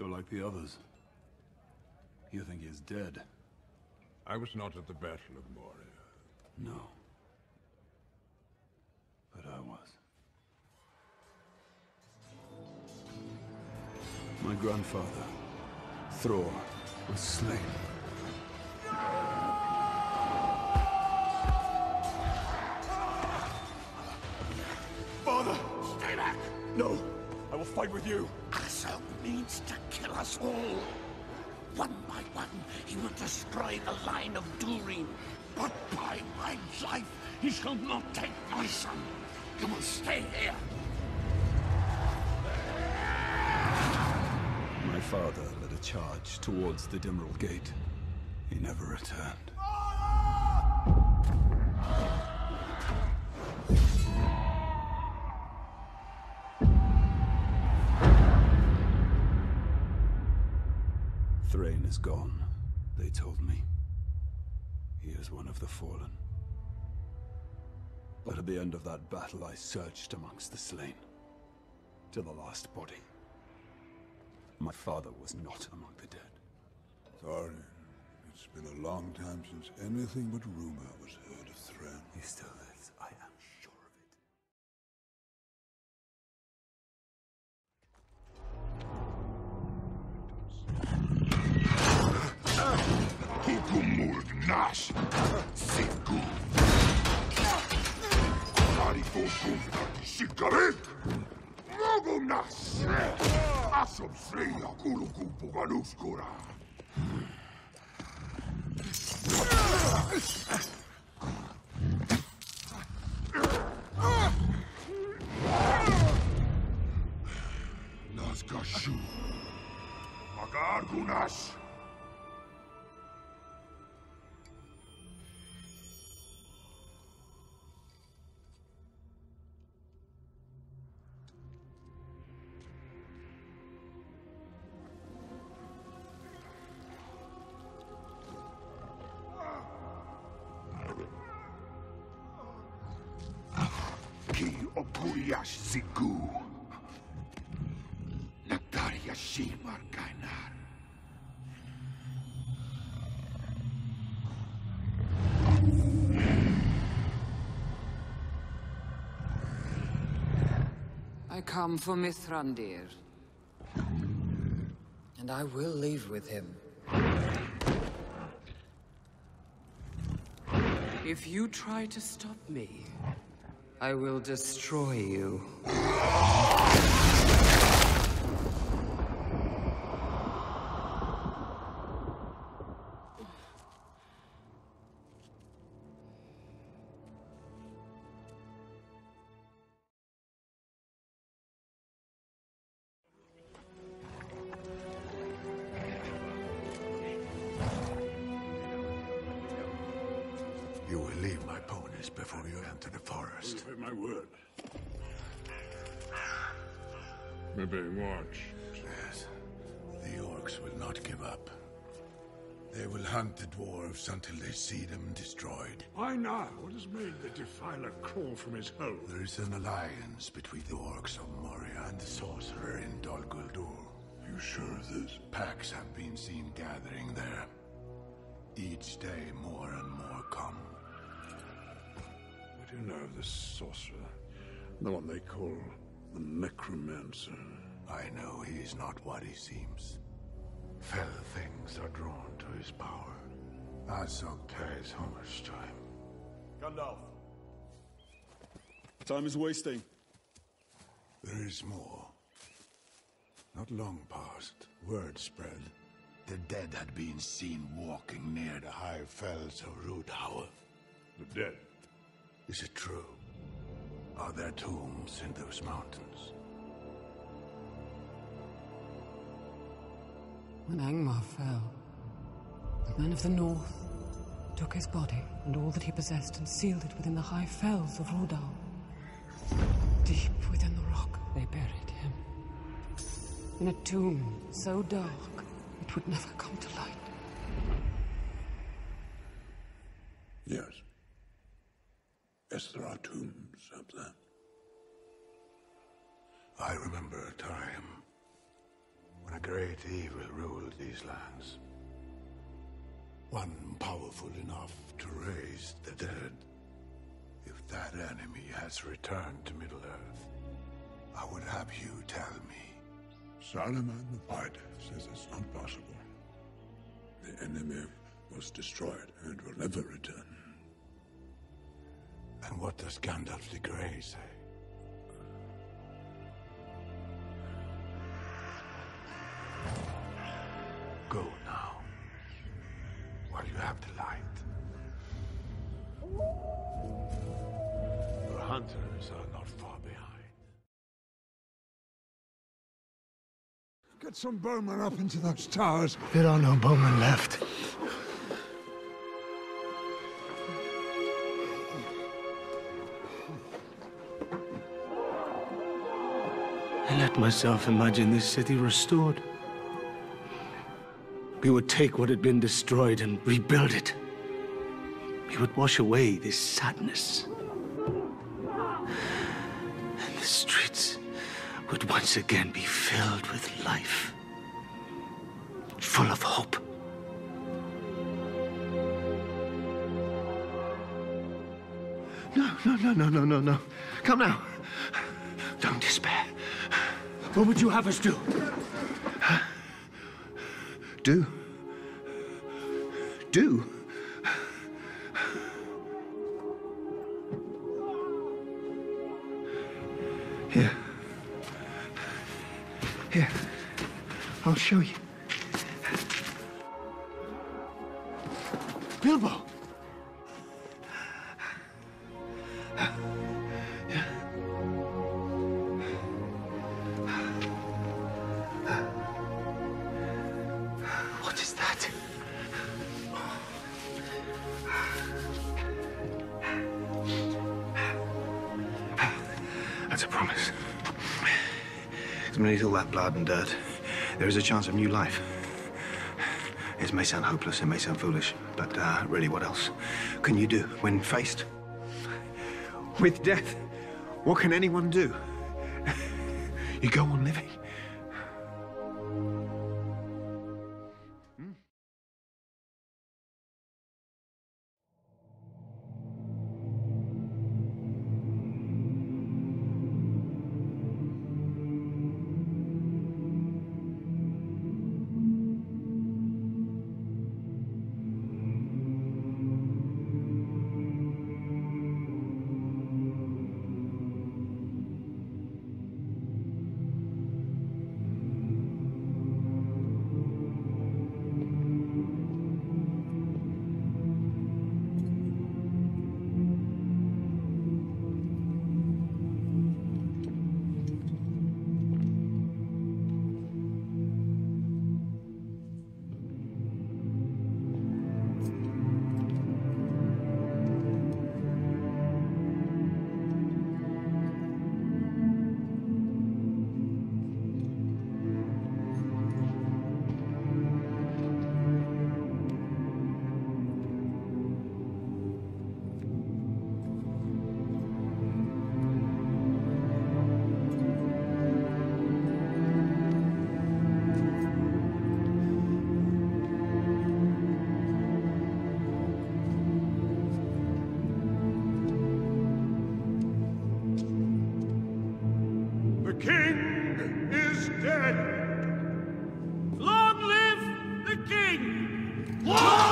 You're like the others. You think he's dead? I was not at the Battle of Moria. No. But I was. My grandfather, Thror, was slain. Father! Stay back! No! I will fight with you! Axel means to kill us all. One by one, he will destroy the line of Durin. But by my life, he shall not take my son. You will stay here. My father led a charge towards the Dimrill Gate. He never returned. Thráin is gone, they told me. He is one of the fallen. But at the end of that battle, I searched amongst the slain, to the last body. My father was not among the dead. Thráin, it's been a long time since anything but rumor was heard of Thráin. He still lives, I am sure of it. Hukumur Nash! Sikku! Harifo Gumna Shikarit! Opuriash Siku Nataria Shimar Kainar I come for Mithrandir. And I will leave with him. If you try to stop me, I will destroy you. You will leave my ponies before you enter the forest. You my word. Maybe watch. Yes. The orcs will not give up. They will hunt the dwarves until they see them destroyed. Why not? What has made the defiler crawl from his hole? There is an alliance between the orcs of Moria and the sorcerer in Dol Guldur. You sure of this? Packs have been seen gathering there. Each day, more and more come. What do you know of this sorcerer? The one they call the necromancer. I know he is not what he seems. Fell things are drawn to his power. Azog pays homage to him. Gandalf! Time is wasting. There is more. Not long past, word spread. The dead had been seen walking near the high fells of Rhudaur. The dead? Is it true? Are there tombs in those mountains? When Angmar fell, the men of the north took his body and all that he possessed and sealed it within the high fells of Rhudaur. Deep within the rock, they buried him. In a tomb so dark, it would never come to light. Yes. Yes, there are tombs up there. I remember a time when a great evil ruled these lands. One powerful enough to raise the dead. If that enemy has returned to Middle-earth, I would have you tell me. Saruman the White says it's not possible. The enemy was destroyed and will never return. And what does Gandalf the Grey say? Go now, while you have the light. The hunters are not far behind. Get some bowmen up into those towers. There are no bowmen left. I let myself imagine this city restored. We would take what had been destroyed and rebuild it. We would wash away this sadness. And the streets would once again be filled with life, full of hope. No, no, no, no, no, no, no. Come now. Don't despair. What would you have us do? Huh? Do? Do? Here. Here. I'll show you. Bilbo! Beneath all that blood and dirt, there is a chance of new life. It may sound hopeless, it may sound foolish, but really, what else can you do when faced with death? What can anyone do? You go on living. Long live the king! Long